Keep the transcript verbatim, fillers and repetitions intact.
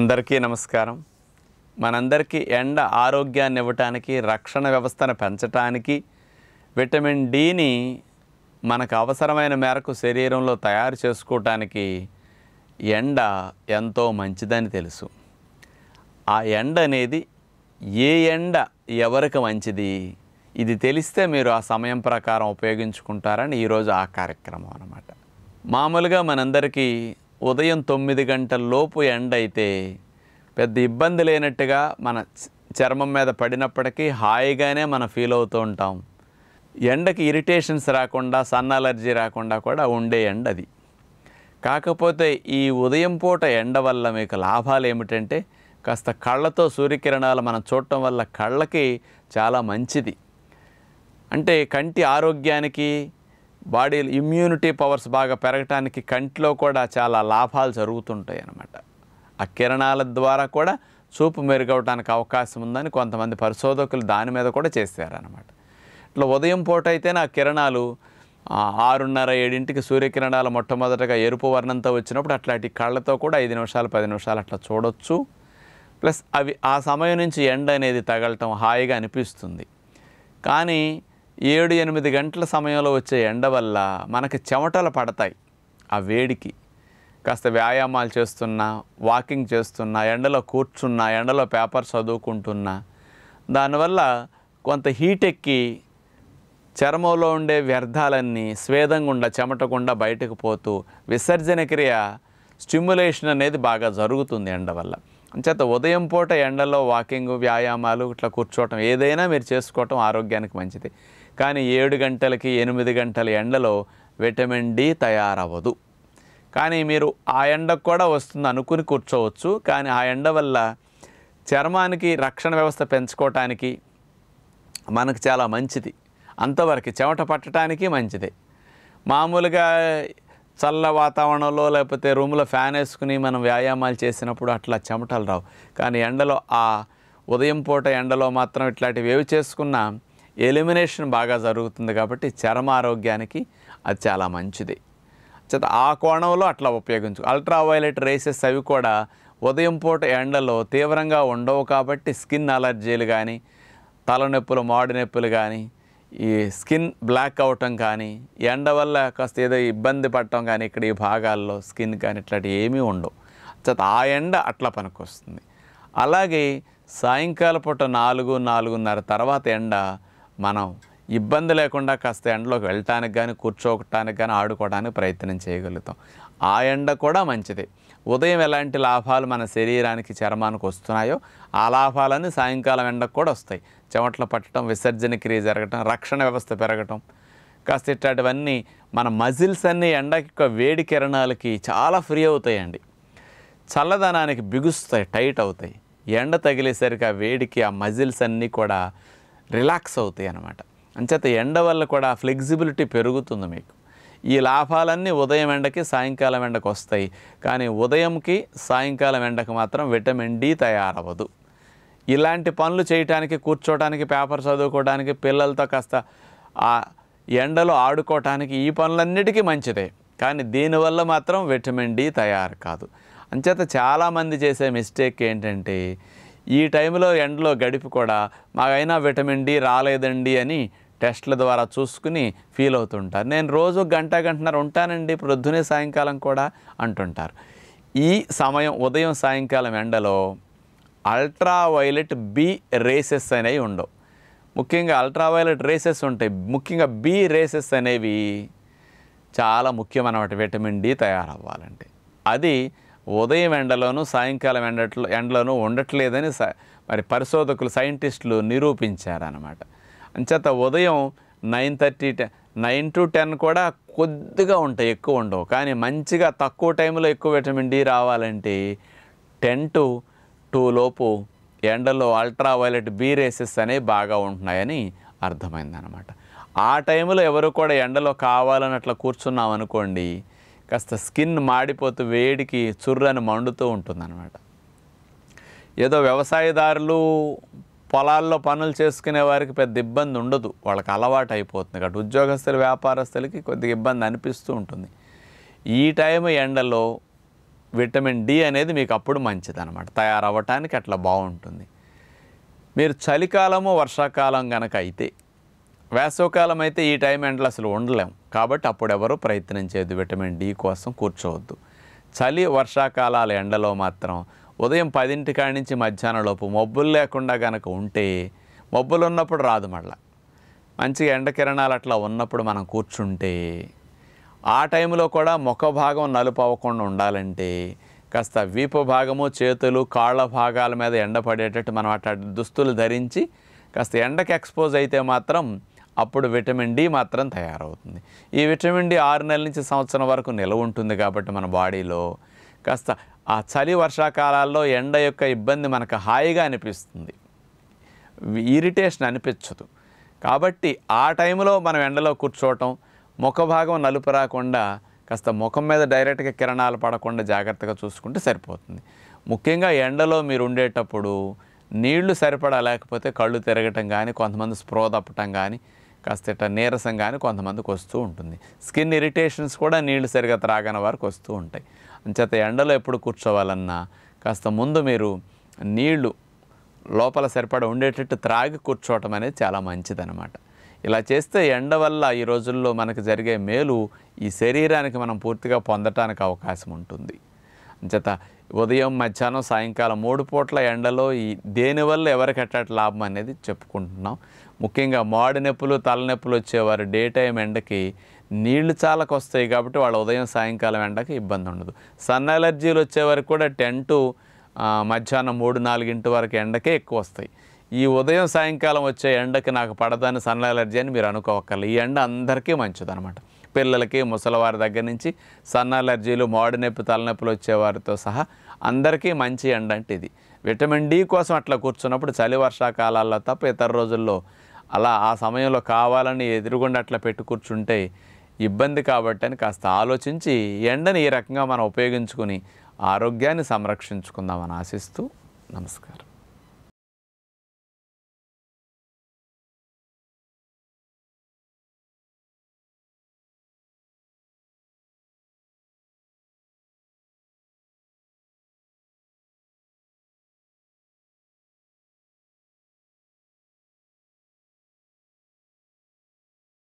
అందరికీ నమస్కారం। మనందరికీ ఎండ ఆరోగ్యాన్ని ఇవ్వడానికి, రక్షణ వ్యవస్థను పెంచడానికి విటమిన్ డి ని మనకు అవసరమైన మేరకు శరీరంలో తయారు చేసుకోవడానికి ఎండ ఎంతో మంచిదని తెలుసు। ఆ ఎండ అనేది ఏ ఎండ ఎవరికి మంచిది, ఇది తెలిస్తే మీరు ఆ సమయం ప్రకారం ఉపయోగించుకుంటారని ఈ రోజు ఆ కార్యక్రమం అన్నమాట। మామూలుగా మనందరికీ ఉదయం తొమ్మిది గంటల లోపు ఎండ అయితే పెద్ద ఇబ్బంది లేనట్టుగా మన చర్మం మీద పడినప్పటికీ హాయిగానే మనం ఫీల్ అవుతూ ఉంటాం। ఎండకి ఇరిటేషన్స్ రాకుండా, సన్ అలర్జీ రాకుండా కూడా ఉండే ఎండ అది। కాకపోతే ఈ ఉదయం పూట ఎండ వల్ల మీకు లాభాలు ఏమిటంటే, కాస్త కళ్ళతో సూర్యకిరణాలు మనం చూడటం వల్ల కళ్ళకి చాలా మంచిది। అంటే కంటి ఆరోగ్యానికి, బాడీ ఇమ్యూనిటీ పవర్స్ బాగా పెరగటానికి కంటిలో కూడా చాలా లాభాలు జరుగుతుంటాయి అన్నమాట। ఆ కిరణాల ద్వారా కూడా చూపు మెరుగవటానికి అవకాశం ఉందని కొంతమంది పరిశోధకులు దాని మీద కూడా చేశారన్నమాట। ఇట్లా ఉదయం పూట అయితే నా కిరణాలు ఆరున్నర ఏడింటికి సూర్యకిరణాలు మొట్టమొదటగా ఎరుపు వర్ణంతో వచ్చినప్పుడు అట్లాంటి కళ్ళతో కూడా ఐదు నిమిషాలు పది నిమిషాలు అట్లా చూడొచ్చు। ప్లస్ అవి ఆ సమయం నుంచి ఎండ అనేది తగలటం హాయిగా అనిపిస్తుంది। కానీ ఏడు ఎనిమిది గంటల సమయంలో వచ్చే ఎండ వల్ల మనకి చెమటలు పడతాయి। ఆ వేడికి కాస్త వ్యాయామాలు చేస్తున్నా, వాకింగ్ చేస్తున్నా, ఎండలో కూర్చున్నా, ఎండలో పేపర్ చదువుకుంటున్నా దానివల్ల కొంత హీట్ ఎక్కి చర్మంలో ఉండే వ్యర్థాలన్నీ స్వేదంగా ఉండ చెమటకుండా బయటకు పోతూ విసర్జన క్రియ, స్టిమ్యులేషన్ అనేది బాగా జరుగుతుంది ఎండ వల్ల। అంచేత ఉదయం పూట ఎండలో వాకింగ్, వ్యాయామాలు, ఇట్లా కూర్చోవటం ఏదైనా మీరు చేసుకోవటం ఆరోగ్యానికి మంచిది। కానీ ఏడు గంటలకి ఎనిమిది గంటల ఎండలో విటమిన్ డి తయారవ్వదు। కానీ మీరు ఆ ఎండకు కూడా వస్తుంది అనుకుని కూర్చోవచ్చు। కానీ ఆ ఎండ వల్ల చర్మానికి రక్షణ వ్యవస్థ పెంచుకోవటానికి మనకు చాలా మంచిది, అంతవరకు చెమట పట్టడానికి మంచిదే। మామూలుగా చల్ల వాతావరణంలో లేకపోతే రూమ్లో ఫ్యాన్ వేసుకుని మనం వ్యాయామాలు చేసినప్పుడు అట్లా చెమటలు రావు। కానీ ఎండలో ఆ ఉదయం పూట ఎండలో మాత్రం ఇట్లాంటివి ఏవి చేసుకున్న ఎలిమినేషన్ బాగా జరుగుతుంది కాబట్టి చర్మ ఆరోగ్యానికి అది చాలా మంచిది। చేత ఆ కోణంలో అట్లా ఉపయోగించు। అల్ట్రావైలెట్ రేసెస్ అవి కూడా ఉదయం పూట ఎండలో తీవ్రంగా ఉండవు కాబట్టి స్కిన్ అలర్జీలు కానీ, తలనొప్పులు, మాడి నొప్పులు కానీ, ఈ స్కిన్ బ్లాక్ అవటం కానీ, ఎండ వల్ల కాస్త ఏదో ఇబ్బంది పడటం కానీ ఇక్కడ ఈ భాగాల్లో స్కిన్ కానీ ఇట్లాంటివి ఏమీ ఉండవు। తర్వాత ఆ ఎండ అట్లా పనికొస్తుంది। అలాగే సాయంకాల పూట నాలుగు నాలుగున్నర తర్వాత ఎండ మనం ఇబ్బంది లేకుండా కాస్త ఎండలోకి వెళ్ళటానికి కానీ, కూర్చోవటానికి కానీ, ఆడుకోవడానికి ప్రయత్నం చేయగలుగుతాం। ఆ ఎండ కూడా మంచిదే। ఉదయం ఎలాంటి లాభాలు మన శరీరానికి, చర్మానికి వస్తున్నాయో ఆ లాభాలన్నీ సాయంకాలం ఎండకు కూడా వస్తాయి। చెమటలు పట్టడం, విసర్జన క్రియ జరగటం, రక్షణ వ్యవస్థ పెరగటం, కాస్త ఇట్లాంటివన్నీ మన మజిల్స్ అన్నీ ఎండకి వేడి కిరణాలకి చాలా ఫ్రీ అవుతాయండి। చల్లదనానికి బిగుస్తాయి, టైట్ అవుతాయి। ఎండ తగిలేసరికి ఆ వేడికి ఆ మజిల్స్ అన్నీ కూడా రిలాక్స్ అవుతాయి అన్నమాట। అంచేత ఎండ వల్ల కూడా ఫ్లెక్సిబిలిటీ పెరుగుతుంది మీకు। ఈ లాభాలన్నీ ఉదయం ఎండకి, సాయంకాలం ఎండకు వస్తాయి। కానీ ఉదయంకి సాయంకాలం ఎండకు మాత్రం విటమిన్ డి తయారవ్వదు। ఇలాంటి పనులు చేయటానికి, కూర్చోవటానికి, పేపర్ చదువుకోవడానికి, పిల్లలతో కాస్త ఆ ఎండలో ఆడుకోవటానికి ఈ పనులన్నిటికీ మంచిదే। కానీ దీనివల్ల మాత్రం విటమిన్ డి తయారు కాదు। అంచేత చాలామంది చేసే మిస్టేక్ ఏంటంటే, ఈ టైంలో ఎండలో గడిపి కూడా మాకైనా విటమిన్ డి రాలేదండి అని టెస్ట్ల ద్వారా చూసుకుని ఫీల్ అవుతుంటారు। నేను రోజు గంట గంటన్నర ఉంటానండి ప్రొద్దునే సాయంకాలం కూడా అంటుంటారు। ఈ సమయం ఉదయం సాయంకాలం ఎండలో అల్ట్రావైలెట్ బి రేసెస్ అనేవి ఉండవు। ముఖ్యంగా అల్ట్రావైలెట్ రేసెస్ ఉంటాయి, ముఖ్యంగా బి రేసెస్ అనేవి చాలా ముఖ్యం అన్నమాట విటమిన్ డి తయారవ్వాలంటే। అది ఉదయం ఎండలోనూ సాయంకాలం ఎండట్లో ఎండలోనూ ఉండట్లేదని మరి పరిశోధకులు, సైంటిస్టులు నిరూపించారన్నమాట। అంచేత ఉదయం nine thirty nine to ten కూడా కొద్దిగా ఉంటాయి, ఎక్కువ ఉండవు। కానీ మంచిగా తక్కువ టైంలో ఎక్కువ విటమిన్ డి రావాలంటే టెన్ టు టూ లోపు ఎండలో అల్ట్రావైలెట్ బి రేసెస్ అనేవి బాగా ఉంటున్నాయని అర్థమైందనమాట। ఆ టైంలో ఎవరు కూడా ఎండలో కావాలని అట్లా కూర్చున్నాం అనుకోండి, కాస్త స్కిన్ మాడిపోతూ వేడికి చుర్రని మండుతూ ఉంటుందన్నమాట। ఏదో వ్యవసాయదారులు, పొలాల్లో పనులు చేసుకునే వారికి పెద్ద ఇబ్బంది ఉండదు, వాళ్ళకి అలవాటు అయిపోతుంది కాబట్టి। ఉద్యోగస్తులు, వ్యాపారస్తులకి కొద్దిగా ఇబ్బంది అనిపిస్తూ ఉంటుంది। ఈ టైం ఎండలో విటమిన్ డి అనేది మీకు అప్పుడు మంచిదన్నమాట తయారవడానికి అట్లా బాగుంటుంది। మీరు చలికాలము వర్షాకాలం గనక అయితే వేసవకాలం అయితే ఈ టైం ఎండ్ల అసలు ఉండలేము కాబట్టి అప్పుడు ఎవరు ప్రయత్నం చేయదు విటమిన్ డి కోసం కూర్చోవద్దు। చలి వర్షాకాలాల ఎండలో మాత్రం ఉదయం పదింటి కాడి నుంచి మధ్యాహ్నం లోపు మబ్బులు లేకుండా గనక ఉంటే మబ్బులు ఉన్నప్పుడు రాదు మళ్ళీ మంచి ఎండ కిరణాలు అట్లా ఉన్నప్పుడు మనం కూర్చుంటే ఆ టైంలో కూడా ముఖ భాగం నలుపు అవ్వకుండా ఉండాలంటే కాస్త వీపు భాగము చేతులు కాళ్ళ భాగాల మీద ఎండ పడేటట్టు మనం అట్లా దుస్తులు ధరించి కాస్త ఎండకు ఎక్స్పోజ్ అయితే మాత్రం అప్పుడు విటమిన్ డి మాత్రం తయారవుతుంది। ఈ విటమిన్ డి ఆరు నెలల నుంచి సంవత్సరం వరకు నిలవ ఉంటుంది కాబట్టి మన బాడీలో కాస్త ఆ చలి వర్షాకాలాల్లో ఎండ యొక్క ఇబ్బంది మనకు హాయిగా అనిపిస్తుంది ఇరిటేషన్ అనిపించదు కాబట్టి ఆ టైంలో మనం ఎండలో కూర్చోవటం ముఖ భాగం నలుపు రాకుండా కాస్త ముఖం మీద డైరెక్ట్గా కిరణాలు పడకుండా జాగ్రత్తగా చూసుకుంటే సరిపోతుంది। ముఖ్యంగా ఎండలో మీరు ఉండేటప్పుడు నీళ్లు సరిపడా లేకపోతే కళ్ళు తిరగటం కానీ కొంతమంది స్ప్రో తప్పటం కానీ కాస్త ఇట్ట నీరసం కానీ కొంతమందికి వస్తూ ఉంటుంది। స్కిన్ ఇరిటేషన్స్ కూడా నీళ్లు సరిగా త్రాగని వారికి వస్తూ ఉంటాయి। అంచేత ఎండలో ఎప్పుడు కూర్చోవాలన్నా కాస్త ముందు మీరు నీళ్లు లోపల సరిపడా ఉండేటట్టు త్రాగి కూర్చోవటం అనేది చాలా మంచిదన్నమాట। ఇలా చేస్తే ఎండ వల్ల ఈ రోజుల్లో మనకు జరిగే మేలు ఈ శరీరానికి మనం పూర్తిగా పొందటానికి అవకాశం ఉంటుంది। అంచేత ఉదయం మధ్యాహ్నం సాయంకాలం మూడు పూట్ల ఎండలో ఈ దేనివల్ల ఎవరికి ఎట్టటి లాభం అనేది చెప్పుకుంటున్నాం। ముఖ్యంగా మాడి నొప్పులు తలనొప్పులు వచ్చేవారు డే టైం ఎండకి నీళ్లు చాలకు వస్తాయి కాబట్టి వాళ్ళు ఉదయం సాయంకాలం ఎండకి ఇబ్బంది ఉండదు। సన్ అలర్జీలు వచ్చేవారికి కూడా టెన్ టు మధ్యాహ్నం మూడు నాలుగింటి వరకు ఎండకే ఎక్కువ వస్తాయి। ఈ ఉదయం సాయంకాలం వచ్చే ఎండకి నాకు పడదాని సన్ అలర్జీ అని మీరు అనుకోవక్కర్లేదు। ఈ ఎండ అందరికీ మంచిదన్నమాట పిల్లలకి ముసలివారి దగ్గర నుంచి సన్ అలర్జీలు మోడ నొప్పి తలనొప్పులు వచ్చేవారితో సహా అందరికీ మంచి ఎండ అంటే ఇది। విటమిన్ డి కోసం అట్లా కూర్చున్నప్పుడు చలి వర్షాకాలాల్లో తప్ప ఇతర రోజుల్లో అలా ఆ సమయంలో కావాలని ఎదురుగుండా అట్లా పెట్టి కూర్చుంటే ఇబ్బంది కాబట్టి అని కాస్త ఆలోచించి ఎండని ఈ రకంగా మనం ఉపయోగించుకుని ఆరోగ్యాన్ని సంరక్షించుకుందామని ఆశిస్తూ నమస్కారం।